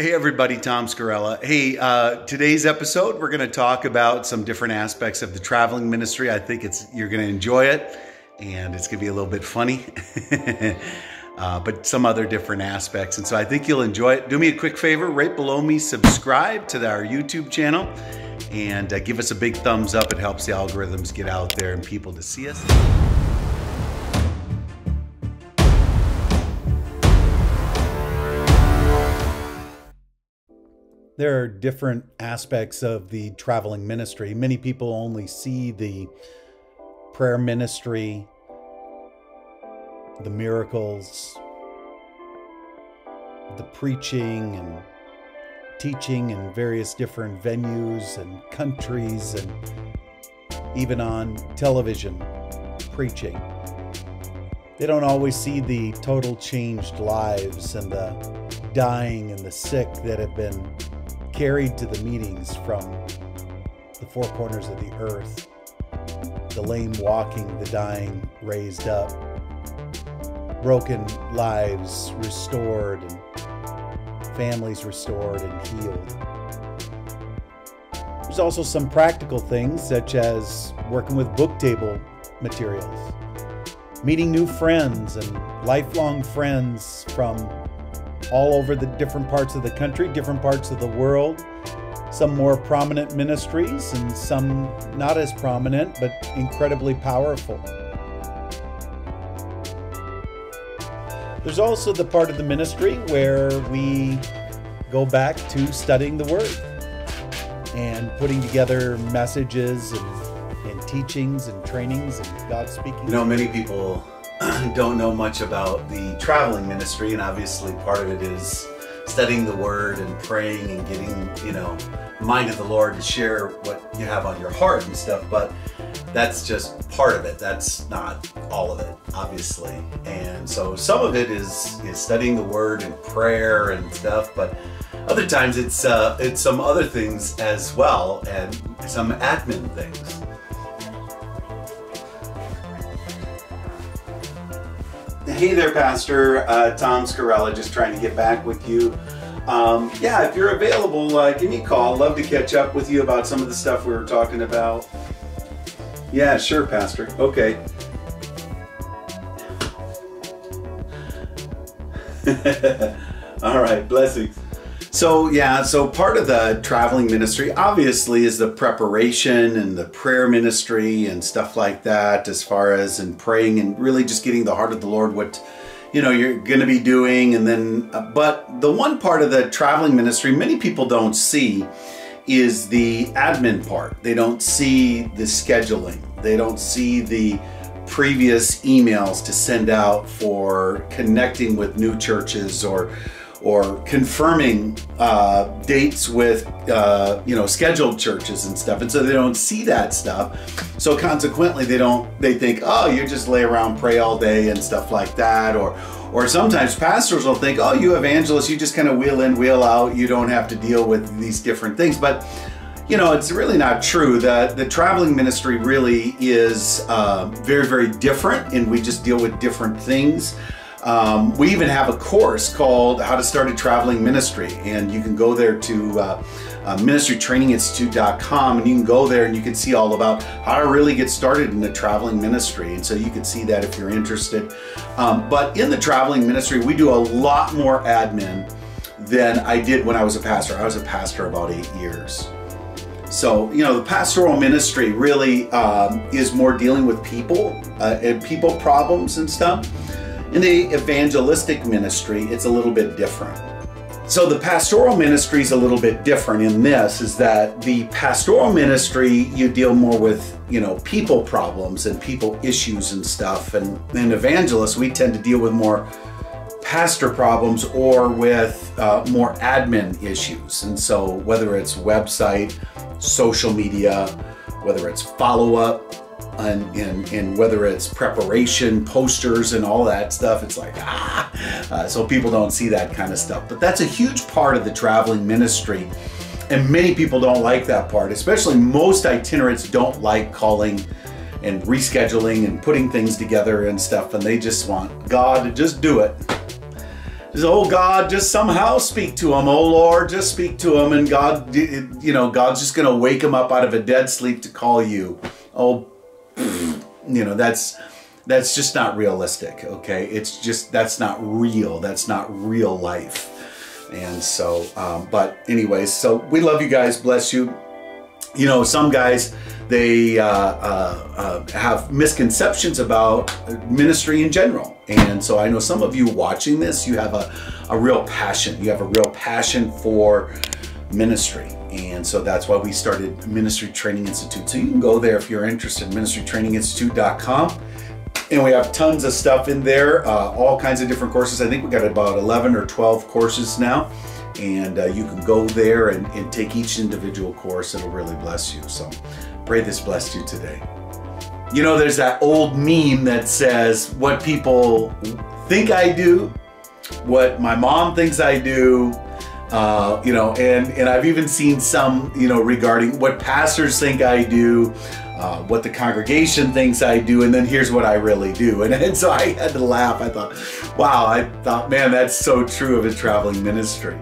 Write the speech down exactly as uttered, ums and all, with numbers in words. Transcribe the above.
Hey everybody, Tom Scarrella. Hey, uh, today's episode, we're gonna talk about some different aspects of the traveling ministry. I think it's you're gonna enjoy it and it's gonna be a little bit funny, uh, but some other different aspects. And so I think you'll enjoy it. Do me a quick favor, right below me, subscribe to our YouTube channel and uh, give us a big thumbs up. It helps the algorithms get out there and people to see us. There are different aspects of the traveling ministry. Many people only see the prayer ministry, the miracles, the preaching and teaching in various different venues and countries and even on television preaching. They don't always see the total changed lives and the dying and the sick that have been carried to the meetings from the four corners of the earth, the lame walking, the dying raised up, broken lives restored, and families restored and healed. There's also some practical things such as working with book table materials, meeting new friends and lifelong friends from all over the different parts of the country, different parts of the world, some more prominent ministries and some not as prominent, but incredibly powerful. There's also the part of the ministry where we go back to studying the Word and putting together messages and, and teachings and trainings and God speaking. You know, many people don't know much about the traveling ministry, and obviously part of it is studying the Word and praying and getting, you know, mind of the Lord to share what you have on your heart and stuff, but that's just part of it. That's not all of it, obviously. And so some of it is, is studying the Word and prayer and stuff, but other times it's, uh, it's some other things as well, and some admin things. Hey there, Pastor uh, Tom Scarrella, just trying to get back with you. Um, yeah, if you're available, uh, give me a call. Love to catch up with you about some of the stuff we were talking about. Yeah, sure, Pastor. Okay. All right, blessings. So yeah, so part of the traveling ministry obviously is the preparation and the prayer ministry and stuff like that, as far as and praying and really just getting the heart of the Lord, what, you know, you're going to be doing. And then, uh, but the one part of the traveling ministry many people don't see is the admin part. They don't see the scheduling. They don't see the previous emails to send out for connecting with new churches or or confirming uh, dates with, uh, you know, scheduled churches and stuff. And so they don't see that stuff. So consequently, they don't, they think, oh, you just lay around, pray all day and stuff like that. Or, or sometimes pastors will think, oh, you evangelists, you just kind of wheel in, wheel out. You don't have to deal with these different things. But, you know, it's really not true. The, the traveling ministry really is uh, very, very different. And we just deal with different things. Um, we even have a course called How to Start a Traveling Ministry, and you can go there to uh, uh, ministry training institute dot com, and you can go there and you can see all about how to really get started in the traveling ministry. And so you can see that if you're interested. Um, but in the traveling ministry, we do a lot more admin than I did when I was a pastor. I was a pastor about eight years. So, you know, the pastoral ministry really um, is more dealing with people uh, and people problems and stuff. In the evangelistic ministry, it's a little bit different. So the pastoral ministry is a little bit different in this, is that the pastoral ministry, you deal more with, you know, people problems and people issues and stuff. And in evangelists, we tend to deal with more pastor problems or with uh, more admin issues. And so whether it's website, social media, whether it's follow-up, And, and, and whether it's preparation, posters, and all that stuff, it's like, ah, uh, so people don't see that kind of stuff. But that's a huge part of the traveling ministry, and many people don't like that part, especially most itinerants don't like calling and rescheduling and putting things together and stuff, and they just want God to just do it. oh God, just somehow speak to him. Oh Lord, just speak to him. And God, you know, God's just going to wake him up out of a dead sleep to call you. Oh, you know, that's, that's just not realistic. Okay. It's just, that's not real. That's not real life. And so, um, but anyways, so we love you guys. Bless you. You know, some guys, they uh, uh, uh, have misconceptions about ministry in general. And so I know some of you watching this, you have a, a real passion. You have a real passion for ministry. And so that's why we started Ministry Training Institute. So you can go there if you're interested, ministry training institute dot com. And we have tons of stuff in there, uh, all kinds of different courses. I think we got about eleven or twelve courses now. And uh, you can go there and, and take each individual course. It'll really bless you. So pray this blessed you today. You know, there's that old meme that says what people think I do, what my mom thinks I do, uh, you know, and, and I've even seen some, you know, regarding what pastors think I do, uh, what the congregation thinks I do, and then here's what I really do. And, and so I had to laugh. I thought, wow, I thought, man, that's so true of a traveling ministry.